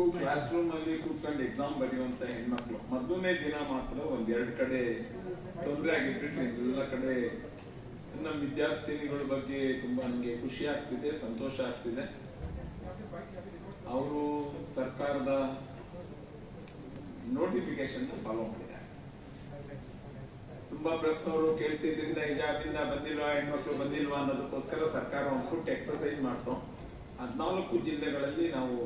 ಮಕ್ಕಳು ಕ್ಲಾಸ್ರೂಮ್ ಅಲ್ಲಿ ಕೂತ್ಕೊಂಡು ಎಕ್ಸಾಮ್ ಬರೆಯುವಂತ ಹೆಣ್ಮಕ್ಳು ಮೊದಲನೇ ದಿನ ಮಾತ್ರ ಒಂದೆರಡು ಕಡೆ ತೊಂದರೆ ಆಗಿಬಿಟ್ಟು ಎಲ್ಲ ಕಡೆ ನಮ್ಮ ವಿದ್ಯಾರ್ಥಿನಿಗಳ ಬಗ್ಗೆ ತುಂಬಾ ನನಗೆ ಖುಷಿ ಆಗ್ತಿದೆ, ಸಂತೋಷ ಆಗ್ತಿದೆ. ಅವರು ಸರ್ಕಾರದ ನೋಟಿಫಿಕೇಶನ್ ಫಾಲೋ ಮಾಡಿದ್ದಾರೆ. ತುಂಬಾ ಪ್ರಶ್ನವರು ಕೇಳ್ತಿದ್ರಿಂದ ಹಿಜಾಬಿಂದ ಬಂದಿಲ್ವಾ, ಹೆಣ್ಮಕ್ಳು ಬಂದಿಲ್ವಾ ಅನ್ನೋದಕ್ಕೋಸ್ಕರ ಸರ್ಕಾರ ಒಂದು ಫುಟ್ ಎಕ್ಸರ್ಸೈಸ್ ಮಾಡ್ತು. 14 ಜಿಲ್ಲೆಗಳಲ್ಲಿ ನಾವು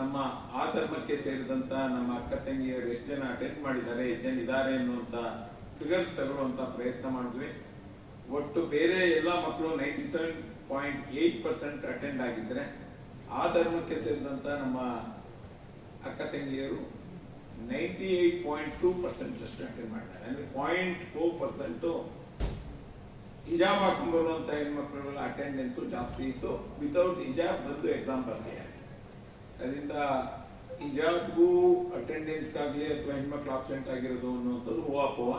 ನಮ್ಮ ಆ ಧರ್ಮಕ್ಕೆ ಸೇರಿದಂತ ನಮ್ಮ ಅಕ್ಕ ತಂಗಿಯರು ಎಷ್ಟು ಜನ ಅಟೆಂಡ್ ಮಾಡಿದ್ದಾರೆ, ಎಷ್ಟು ಜನ ಇದ್ದಾರೆ ಅನ್ನುವಂತ ಫಿಗರ್ಸ್ ತಗೊಳ್ಳುವಂತ ಪ್ರಯತ್ನ ಮಾಡಿದ್ವಿ. ಒಟ್ಟು ಬೇರೆ ಎಲ್ಲ ಮಕ್ಕಳು 97.8% ಅಟೆಂಡ್ ಆಗಿದ್ರೆ ಆ ಧರ್ಮಕ್ಕೆ ಸೇರಿದಂತ ನಮ್ಮ ಅಕ್ಕ ತಂಗಿಯರು 98.2% ಅಷ್ಟು ಅಟೆಂಡ್ ಮಾಡಿದ್ದಾರೆ. ಅಂದ್ರೆ 0.4% ಹಿಜಾಬ್ ಹಾಕೊಂಡು ಬರುವಂತ ಹೆಣ್ಮಕ್ಳು ಅಟೆಂಡೆನ್ಸ್ ಜಾಸ್ತಿ ಇತ್ತು. ವಿತೌಟ್ ಹಿಜಾಬ್ ಬಂದು ಎಕ್ಸಾಮ್ ಬರ್ತಿದೆ. ಅದರಿಂದ ಹಿಜಾಬ್ಗೂ ಅಟೆಂಡೆನ್ಸ್ ಆಗಲಿ ಅಥವಾ ಹೆಣ್ಮಕ್ಳು ಆಬ್ಸೆಂಟ್ ಆಗಿರೋದು ಅನ್ನುವಂಥದ್ದು ಹೋಗೋವ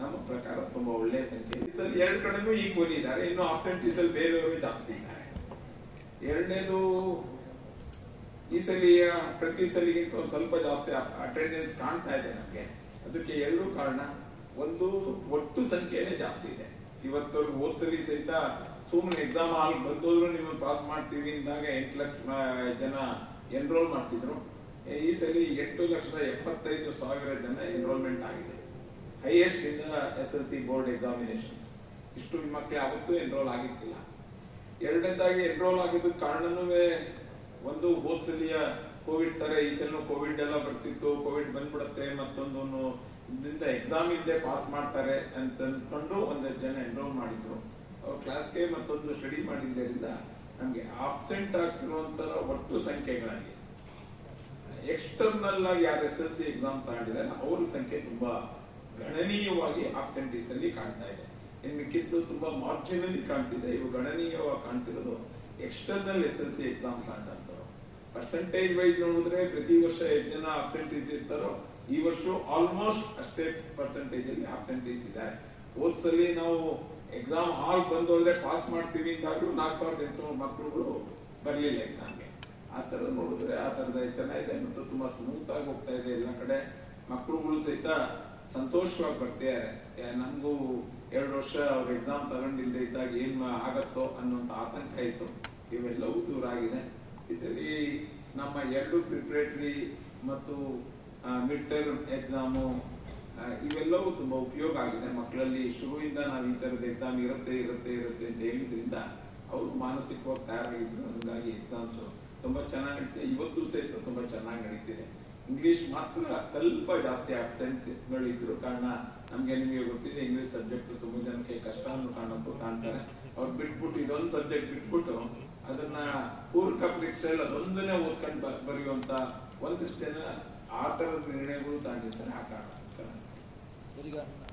ನಮ್ಮ ಪ್ರಕಾರ ತುಂಬಾ ಒಳ್ಳೆಯ ಸಂಖ್ಯೆ. ಸರ್, ಎರಡು ಕಡೆನೂ ಈಕ್ವಲ್ ಇದ್ದಾರೆ, ಇನ್ನು ಆಬ್ಸೆಂಟೀಸ್ ಅಲ್ಲಿ ಬೇರೆಯವರು ಜಾಸ್ತಿ ಇದ್ದಾರೆ. ಎರಡನೇದು, ಈ ಸಲಿಯ ಪ್ರತಿ ಸಲಿಗಿಂತ ಒಂದು ಸ್ವಲ್ಪ ಜಾಸ್ತಿ ಅಟೆಂಡೆನ್ಸ್ ಕಾಣ್ತಾ ಇದೆ ನಮಗೆ. ಅದಕ್ಕೆ ಎರಡು ಕಾರಣ. ಒಂದು, ಒಟ್ಟು ಸಂಖ್ಯೆನೇ ಜಾಸ್ತಿ ಇದೆ. ಇವತ್ತವರೆಗೂ ಓದ್ಸಲಿ ಸಹಿತ ಸುಮ್ಮನೆ ಎಕ್ಸಾಮ್ ಹಾಲ್ ಬಂದೋದ್ರು ನೀವು ಪಾಸ್ ಮಾಡ್ತೀವಿ ಅಂದಾಗ 8 ಲಕ್ಷ ಜನ ಎನ್ರೋಲ್ ಮಾಡಿಸಿದ್ರು. ಈ ಸಲ 8,75,000 ಜನ ಎನ್ರೋಲ್ಮೆಂಟ್ ಆಗಿದೆ. Highest in SSLC board examinations. ಇಷ್ಟು ಮಕ್ಕಳು ಯಾವತ್ತೂ ಎನ್ರೋಲ್ ಆಗಿರ್ತಿಲ್ಲ. ಎರಡನೇದಾಗಿ ಎನ್ರೋಲ್ ಆಗಿದ್ದಕ್ಕೆ ಕಾರಣವೇ ಒಂದು, ಹೋದ್ಸಲಿಯ ಕೋವಿಡ್ ತರ ಈ ಸಲ ಕೋವಿಡ್ ಎಲ್ಲ ಬರ್ತಿತ್ತು, ಕೋವಿಡ್ ಬಂದ್ಬಿಡುತ್ತೆ, ಮತ್ತೊಂದು ಇದರಿಂದ ಎಕ್ಸಾಮ್ ಇಲ್ಲದೆ ಪಾಸ್ ಮಾಡ್ತಾರೆ ಅಂತ ಅಂದ್ಕೊಂಡು ಒಂದಷ್ಟು ಜನ ಎನ್ರೋಲ್ ಮಾಡಿದ್ರು. ಅವ್ರು ಕ್ಲಾಸ್ಗೆ ಮತ್ತೊಂದು ಸ್ಟಡಿ ಮಾಡಿದ್ದರಿಂದ ನಮಗೆ ಆಬ್ಸೆಂಟ್ ಆಗ್ತಿರುವಂತ ಒಟ್ಟು ಸಂಖ್ಯೆಗಳಲ್ಲಿ ಎಕ್ಸ್ಟರ್ನಲ್ ಆಗಿ ಯಾರು SSLC ಎಕ್ಸಾಮ್ ತಗೊಂಡಿದ್ದಾರೆ ಅವ್ರ ಸಂಖ್ಯೆ ತುಂಬಾ ಗಣನೀಯವಾಗಿ ಆಬ್ಸೆಂಟೀಸ್ ಅಲ್ಲಿ ಕಾಣ್ತಾ ಇದೆ. ಇನ್ನು ಮಿಕ್ಕಿದ್ದು ತುಂಬಾ ಮಾರ್ಜಿನಲ್ಲಿ ಕಾಣ್ತಿದೆ. ಇವು ಗಣನೀಯವಾಗಿ ಕಾಣ್ತಿರೋದು ಎಕ್ಸ್ಟರ್ನಲ್ SSLC ಎಕ್ಸಾಮ್ ಕಾಣ್ತಂತರು. ಪರ್ಸೆಂಟೇಜ್ ವೈಸ್ ನೋಡಿದ್ರೆ ಪ್ರತಿ ವರ್ಷ 8 ಜನ ಆಬ್ಸೆಂಟೀಸ್ ಇರ್ತಾರೋ, ಈ ವರ್ಷ ಆಲ್ಮೋಸ್ಟ್ ಅಷ್ಟೇ ಪರ್ಸೆಂಟೇಜ್ ಅಲ್ಲಿ ಆಬ್ಸೆಂಟೀಸ್ ಇದ್ದಾರೆ. ಹೋದ್ಸಲಿ ನಾವು ಎಕ್ಸಾಮ್ ಹಾಲ್ ಬಂದೋದ್ರೆ ಪಾಸ್ ಮಾಡ್ತೀವಿ ಅಂತಾದ್ರು 4,800 ಮಕ್ಕಳುಗಳು ಬರಲಿಲ್ಲ ಎಕ್ಸಾಮ್ಗೆ. ಆ ಥರ ನೋಡಿದ್ರೆ ಆ ಥರದ ಚೆನ್ನಾಗಿದೆ ಮತ್ತು ತುಂಬಾ ಸ್ಮೂತ್ ಆಗಿ ಹೋಗ್ತಾ ಇದೆ. ಎಲ್ಲ ಕಡೆ ಮಕ್ಕಳುಗಳು ಸಹಿತ ಸಂತೋಷವಾಗಿ ಬರ್ತಿದ್ದಾರೆ. ನಮಗೂ 2 ವರ್ಷ ಅವ್ರ ಎಕ್ಸಾಮ್ ತಗೊಂಡಿಲ್ಲದೆ ಇದ್ದಾಗ ಏನ್ ಆಗತ್ತೋ ಅನ್ನೋಂಥ ಆತಂಕ ಇತ್ತು. ಇವೆಲ್ಲವೂ ದೂರ ಆಗಿದೆ. ಇದರಲ್ಲಿ ನಮ್ಮ 2 ಪ್ರಿಪರೇಟರಿ ಮತ್ತು ಮಿಡ್ ಟರ್ಮ್ ಎಕ್ಸಾಮು ಇವೆಲ್ಲವೂ ತುಂಬಾ ಉಪಯೋಗ ಆಗಿದೆ. ಮಕ್ಕಳಲ್ಲಿ ಶುರುವಿಂದ ನಾವು ಈ ಥರದ ಎಕ್ಸಾಮ್ ಇರುತ್ತೆ ಅಂತ ಹೇಳಿದ್ರಿಂದ ಅವರು ಮಾನಸಿಕವಾಗಿ ತಯಾರಾಗಿದ್ರು. ಹಾಗಾಗಿ ಎಕ್ಸಾಮ್ಸ್ ತುಂಬಾ ಚೆನ್ನಾಗಿ ನಡೀತಿದೆ. ಇವತ್ತು ಸಹಿತ ತುಂಬಾ ಚೆನ್ನಾಗಿ ನಡೀತಿದೆ. ಇಂಗ್ಲಿಷ್ ಮಾತ್ರ ಸ್ವಲ್ಪ ಜಾಸ್ತಿ ಆಬ್ಸೆಂಟ್ಗಳು ಇದ್ರು ಕಾರಣ ನಮಗೆ ನಿಮಗೆ ಗೊತ್ತಿದೆ, ಇಂಗ್ಲಿಷ್ ಸಬ್ಜೆಕ್ಟ್ ತುಂಬಾ ಜನಕ್ಕೆ ಕಷ್ಟ ಅನ್ನೋ ಕಾರಣಕ್ಕೂ ಕಾಣ್ತಾರೆ. ಅವ್ರು ಬಿಟ್ಬಿಟ್ಟು ಇದೊಂದು ಸಬ್ಜೆಕ್ಟ್ ಬಿಟ್ಬಿಟ್ಟು ಅದನ್ನ ಪೂರಕ ಪರೀಕ್ಷೆಯಲ್ಲಿ ಅದೊಂದನ್ನೇ ಓದ್ಕೊಂಡು ಬರೆಯುವಂತ ಒಂದಷ್ಟು ಜನ ಆ ಥರದ ನಿರ್ಣಯಗಳು ತಗೊಂಡಿರ್ತಾರೆ. ಆ ಕಾರಣ